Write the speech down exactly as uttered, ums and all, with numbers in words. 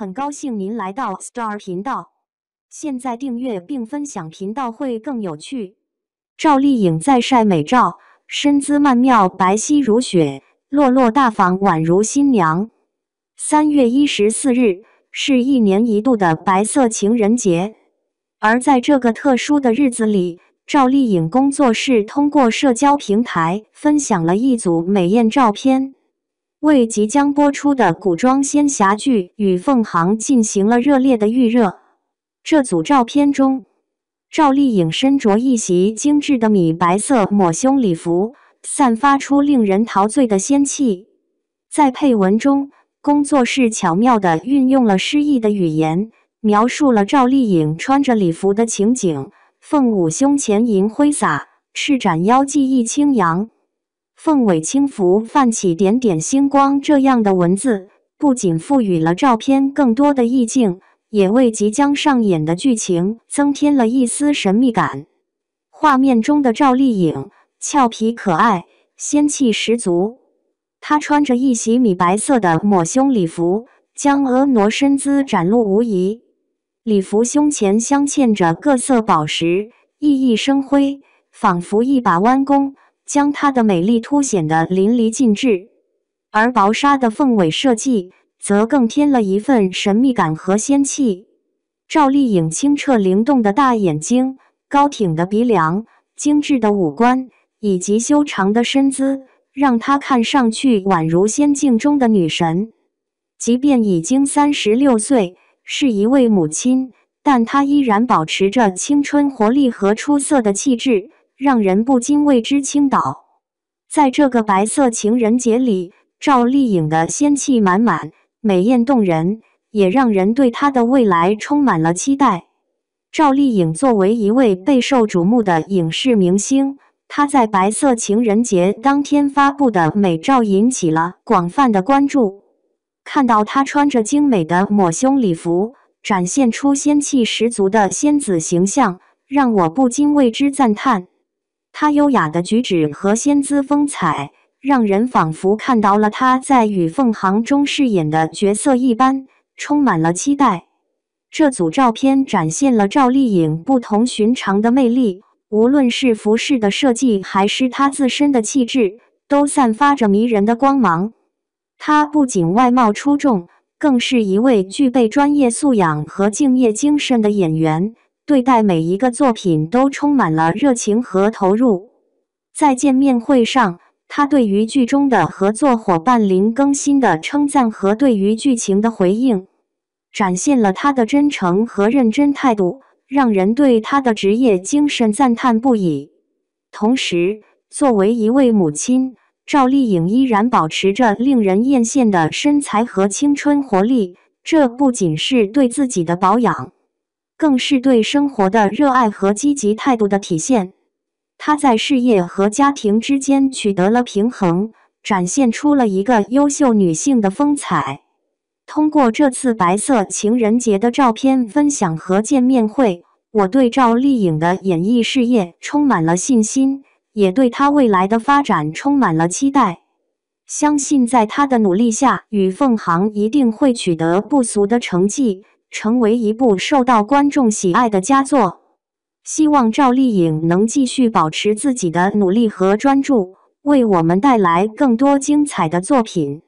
很高兴您来到 S T A R 频道，现在订阅并分享频道会更有趣。赵丽颖在晒美照，身姿曼妙，白皙如雪，落落大方，宛如新娘。三月二十四日是一年一度的白色情人节，而在这个特殊的日子里，赵丽颖工作室通过社交平台分享了一组美艳照片，为即将播出的古装仙侠剧《与凤行》进行了热烈的预热。这组照片中，赵丽颖身着一袭精致的米白色抹胸礼服，散发出令人陶醉的仙气。在配文中，工作室巧妙地运用了诗意的语言，描述了赵丽颖穿着礼服的情景。凤舞胸前银挥洒，赤展腰际意轻扬，凤尾轻拂，泛起点点星光。这样的文字不仅赋予了照片更多的意境，也为即将上演的剧情增添了一丝神秘感。画面中的赵丽颖俏皮可爱，仙气十足。她穿着一袭米白色的抹胸礼服，将婀娜身姿展露无遗。礼服胸前镶嵌着各色宝石，熠熠生辉，仿佛一把弯弓，将她的美丽凸显得淋漓尽致。而薄纱的凤尾设计，则更添了一份神秘感和仙气。赵丽颖清澈灵动的大眼睛、高挺的鼻梁、精致的五官，以及修长的身姿，让她看上去宛如仙境中的女神。即便已经三十六岁，是一位母亲，但她依然保持着青春活力和出色的气质，让人不禁为之倾倒。在这个白色情人节里，赵丽颖的仙气满满，美艳动人，也让人对她的未来充满了期待。赵丽颖作为一位备受瞩目的影视明星，她在白色情人节当天发布的美照引起了广泛的关注。看到她穿着精美的抹胸礼服，展现出仙气十足的仙子形象，让我不禁为之赞叹。她优雅的举止和仙姿风采，让人仿佛看到了她在《与凤行》中饰演的角色一般，充满了期待。这组照片展现了赵丽颖不同寻常的魅力，无论是服饰的设计还是她自身的气质，都散发着迷人的光芒。她不仅外貌出众，更是一位具备专业素养和敬业精神的演员，对待每一个作品都充满了热情和投入。在见面会上，她对于剧中的合作伙伴林更新的称赞和对于剧情的回应，展现了她的真诚和认真态度，让人对她的职业精神赞叹不已。同时，作为一位母亲，赵丽颖依然保持着令人艳羡的身材和青春活力，这不仅是对自己的保养，更是对生活的热爱和积极态度的体现。她在事业和家庭之间取得了平衡，展现出了一个优秀女性的风采。通过这次白色情人节的照片分享和见面会，我对赵丽颖的演艺事业充满了信心，也对她未来的发展充满了期待。相信在她的努力下，《与凤行》一定会取得不俗的成绩，成为一部受到观众喜爱的佳作。希望赵丽颖能继续保持自己的努力和专注，为我们带来更多精彩的作品。